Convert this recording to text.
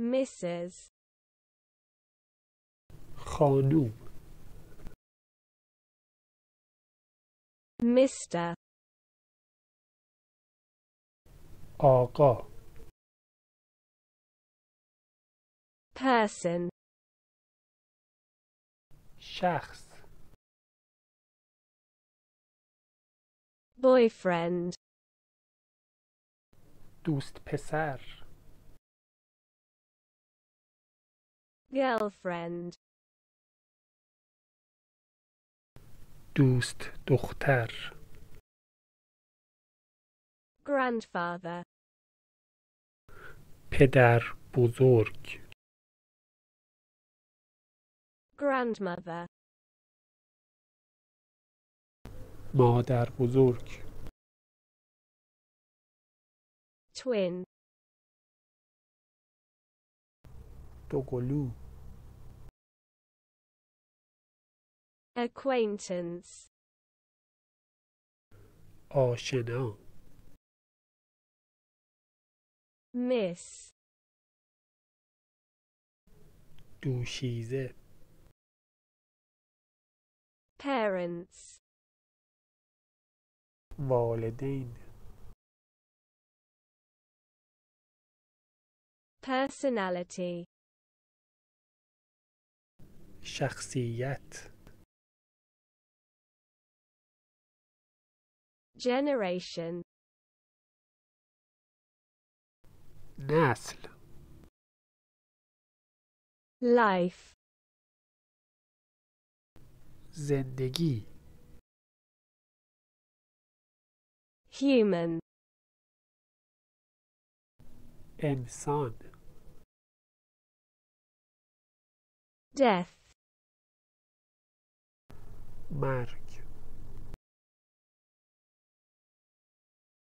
Mrs. خانوم Mr. آقا Person شخص Boyfriend دوست پسر Girlfriend دوست دختر Grandfather پدر بزرگ Grandmother مادر بزرگ Twin دوقلو Acquaintance آشنا Miss دوشیزه Parents والدین Personality شخصیت Generation نسل Life زندگی Human انسان Death مرگ